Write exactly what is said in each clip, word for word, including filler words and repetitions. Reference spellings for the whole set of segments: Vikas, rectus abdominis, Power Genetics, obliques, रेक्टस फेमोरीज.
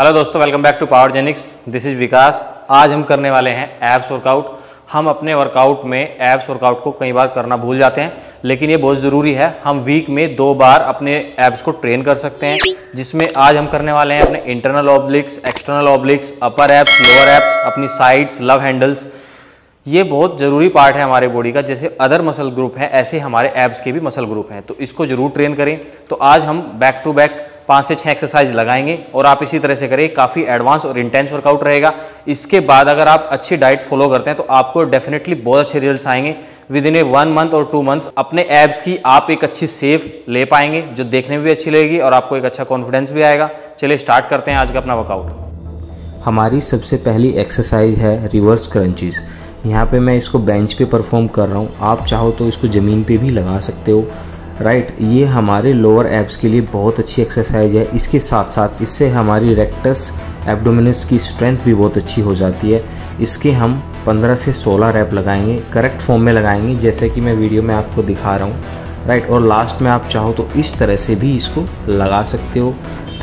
Hello दोस्तों, welcome back to power जेनिक्स। This is Vikas. आज हम करने वाले हैं एब्स वर्कआउट। हम अपने वर्कआउट में एब्स वर्कआउट को कई बार करना भूल जाते हैं, लेकिन ये बहुत ज़रूरी है। हम वीक में दो बार अपने एब्स को ट्रेन कर सकते हैं, जिसमें आज हम करने वाले हैं अपने internal obliques, external obliques, upper abs, lower abs, अपनी साइड्स, लव हैंडल्स। ये बहुत ज़रूरी पार्ट है हमारे बॉडी का। जैसे अदर मसल ग्रुप हैं, ऐसे हमारे एब्स के भी मसल ग्रुप हैं, तो इसको ज़रूर ट्रेन करें। तो आज हम बैक टू बैक पाँच से छः एक्सरसाइज लगाएंगे और आप इसी तरह से करें। काफ़ी एडवांस और इंटेंस वर्कआउट रहेगा। इसके बाद अगर आप अच्छी डाइट फॉलो करते हैं तो आपको डेफिनेटली बहुत अच्छे रिजल्ट्स आएंगे। Within a one month और टू मंथ्स अपने एब्स की आप एक अच्छी शेप ले पाएंगे, जो देखने में भी अच्छी लगेगी और आपको एक अच्छा कॉन्फिडेंस भी आएगा। चलिए स्टार्ट करते हैं आज का अपना वर्कआउट। हमारी सबसे पहली एक्सरसाइज है रिवर्स क्रंचेज़। यहाँ पर मैं इसको बेंच पर परफॉर्म कर रहा हूँ, आप चाहो तो इसको ज़मीन पर भी लगा सकते हो। राइट right, ये हमारे लोअर एब्स के लिए बहुत अच्छी एक्सरसाइज है। इसके साथ साथ इससे हमारी रेक्टस एब्डोमिनिस की स्ट्रेंथ भी बहुत अच्छी हो जाती है। इसके हम पंद्रह से सोलह रैप लगाएंगे, करेक्ट फॉर्म में लगाएंगे जैसे कि मैं वीडियो में आपको दिखा रहा हूँ। राइट right, और लास्ट में आप चाहो तो इस तरह से भी इसको लगा सकते हो,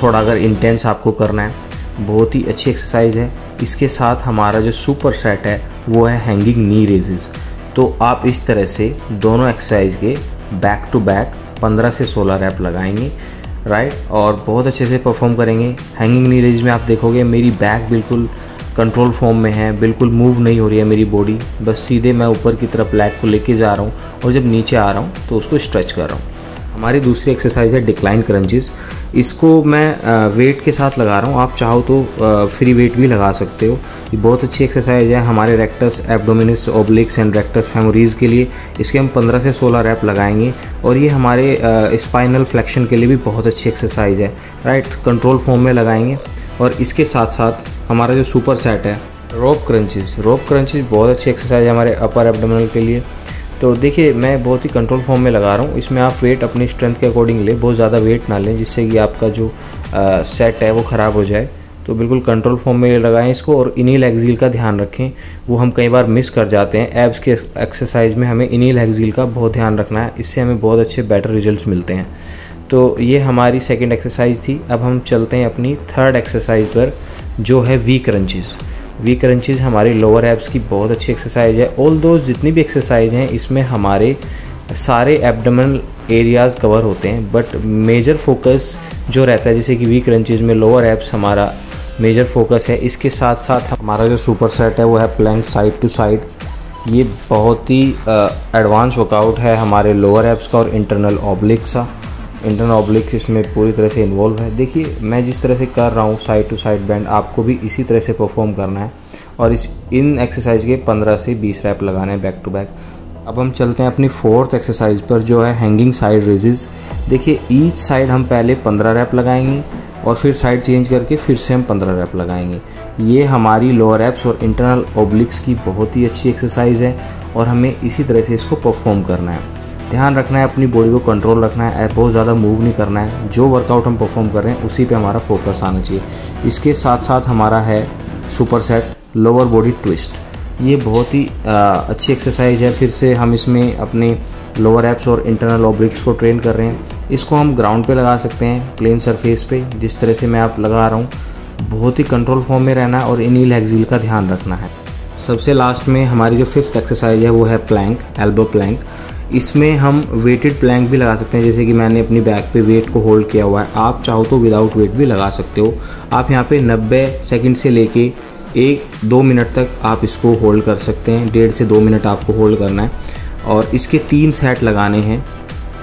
थोड़ा अगर इंटेंस आपको करना है। बहुत ही अच्छी एक्सरसाइज है। इसके साथ हमारा जो सुपर सेट है वो है हैंगिंग नी रेजेस। तो आप इस तरह से दोनों एक्सरसाइज के बैक टू बैक पंद्रह से सोलह रैप लगाएंगे। Right right? और बहुत अच्छे से परफॉर्म करेंगे। हैंगिंग नी रेज में आप देखोगे मेरी बैक बिल्कुल कंट्रोल फॉर्म में है, बिल्कुल मूव नहीं हो रही है मेरी बॉडी। बस सीधे मैं ऊपर की तरफ लेग को लेके जा रहा हूँ और जब नीचे आ रहा हूँ तो उसको स्ट्रेच कर रहा हूँ। हमारी दूसरी एक्सरसाइज है डिक्लाइन क्रंचेस। इसको मैं वेट के साथ लगा रहा हूँ, आप चाहो तो फ्री वेट भी लगा सकते हो। ये बहुत अच्छी एक्सरसाइज है हमारे rectus abdominis, obliques and रेक्टस फेमोरीज के लिए। इसके हम पंद्रह से सोलह रैप लगाएंगे और ये हमारे स्पाइनल फ्लेक्शन के लिए भी बहुत अच्छी एक्सरसाइज है। राइट, कंट्रोल फॉर्म में लगाएंगे। और इसके साथ साथ हमारा जो सुपर सेट है रोप क्रंचेस। रोप क्रंचेस बहुत अच्छी एक्सरसाइज है हमारे अपर एब्डोमिनल के लिए। तो देखिए मैं बहुत ही कंट्रोल फॉर्म में लगा रहा हूँ। इसमें आप वेट अपनी स्ट्रेंथ के अकॉर्डिंग लें, बहुत ज़्यादा वेट ना लें जिससे कि आपका जो आ, सेट है वो ख़राब हो जाए। तो बिल्कुल कंट्रोल फॉर्म में लगाएं इसको और इनील एक्सिल का ध्यान रखें, वो हम कई बार मिस कर जाते हैं। एब्स के एक्सरसाइज में हमें इनील एक्सिल का बहुत ध्यान रखना है, इससे हमें बहुत अच्छे बेटर रिजल्ट मिलते हैं। तो ये हमारी सेकेंड एक्सरसाइज थी। अब हम चलते हैं अपनी थर्ड एक्सरसाइज पर, जो है वी क्रंचेज़। वी क्रंचेज़ हमारे लोअर एब्स की बहुत अच्छी एक्सरसाइज है। ऑल दो जितनी भी एक्सरसाइज हैं इसमें हमारे सारे एब्डोमिनल एरियाज़ कवर होते हैं, बट मेजर फोकस जो रहता है जैसे कि वी क्रंचेज़ में लोअर एब्स हमारा मेजर फोकस है। इसके साथ साथ हमारा जो सुपर सेट है वो है प्लैंक साइड टू साइड। ये बहुत ही एडवांस वर्कआउट है हमारे लोअर एब्स का और इंटरनल ऑब्लिक्स का। इंटरनल ऑब्लिक्स इसमें पूरी तरह से इन्वॉल्व है। देखिए मैं जिस तरह से कर रहा हूँ साइड टू साइड बेंड, आपको भी इसी तरह से परफॉर्म करना है और इस इन एक्सरसाइज के पंद्रह से बीस रैप लगाना है बैक टू बैक। अब हम चलते हैं अपनी फोर्थ एक्सरसाइज पर, जो है हैंगिंग साइड रेजेस। देखिए ईच साइड हम पहले पंद्रह रैप लगाएंगे और फिर साइड चेंज करके फिर से हम पंद्रह रैप लगाएंगे। ये हमारी लोअर एब्स और इंटरनल ऑब्लिक्स की बहुत ही अच्छी एक्सरसाइज है और हमें इसी तरह से इसको परफॉर्म करना है। ध्यान रखना है, अपनी बॉडी को कंट्रोल रखना है, बहुत ज़्यादा मूव नहीं करना है। जो वर्कआउट हम परफॉर्म कर रहे हैं उसी पे हमारा फोकस आना चाहिए। इसके साथ साथ हमारा है super set lower body twist. ये बहुत ही आ, अच्छी एक्सरसाइज है। फिर से हम इसमें अपने लोअर एब्स और इंटरनल ऑब्लिक्स को ट्रेन कर रहे हैं। इसको हम ग्राउंड पे लगा सकते हैं, प्लेन सरफेस पे, जिस तरह से मैं आप लगा रहा हूँ। बहुत ही कंट्रोल फॉर्म में रहना है और इनील एक्सिल का ध्यान रखना है। सबसे लास्ट में हमारी जो फिफ्थ एक्सरसाइज है वो है प्लैंक, एल्बो प्लैंक। इसमें हम वेटेड प्लैंक भी लगा सकते हैं, जैसे कि मैंने अपनी बैक पे वेट को होल्ड किया हुआ है। आप चाहो तो विदाउट वेट भी लगा सकते हो। आप यहाँ पे नब्बे सेकंड से लेके एक दो मिनट तक आप इसको होल्ड कर सकते हैं। डेढ़ से दो मिनट आपको होल्ड करना है और इसके तीन सेट लगाने हैं।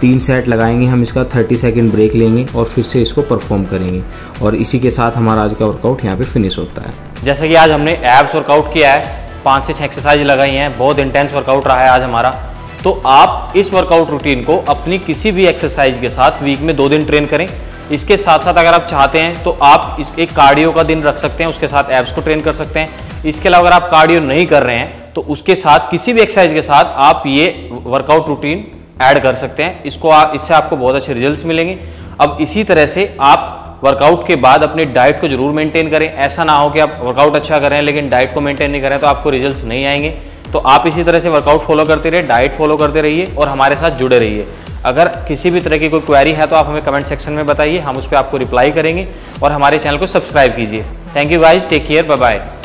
तीन सेट लगाएंगे हम, इसका तीस सेकंड ब्रेक लेंगे और फिर से इसको परफॉर्म करेंगे। और इसी के साथ हमारा आज का वर्कआउट यहाँ पर फिनिश होता है। जैसा कि आज हमने एब्स वर्कआउट किया है, पाँच से छः एक्सरसाइज लगाई हैं, बहुत इंटेंस वर्कआउट रहा है आज हमारा। तो आप इस वर्कआउट रूटीन को अपनी किसी भी एक्सरसाइज के साथ वीक में दो दिन ट्रेन करें। इसके साथ साथ अगर आप चाहते हैं तो आप इस एक कार्डियो का दिन रख सकते हैं, उसके साथ एब्स को ट्रेन कर सकते हैं। इसके अलावा अगर आप कार्डियो नहीं कर रहे हैं तो उसके साथ किसी भी एक्सरसाइज के साथ आप ये वर्कआउट रूटीन ऐड कर सकते हैं। इसको आप इससे आपको बहुत अच्छे रिजल्ट मिलेंगे। अब इसी तरह से आप वर्कआउट के बाद अपनी डाइट को जरूर मेंटेन करें। ऐसा ना हो कि आप वर्कआउट अच्छा करें लेकिन डाइट को मेंटेन नहीं करें तो आपको रिजल्ट नहीं आएंगे। तो आप इसी तरह से वर्कआउट फॉलो करते रहिए, डाइट फॉलो करते रहिए और हमारे साथ जुड़े रहिए। अगर किसी भी तरह की कोई क्वेरी है तो आप हमें कमेंट सेक्शन में बताइए, हम उस पर आपको रिप्लाई करेंगे। और हमारे चैनल को सब्सक्राइब कीजिए। Thank you guys, take care, bye bye.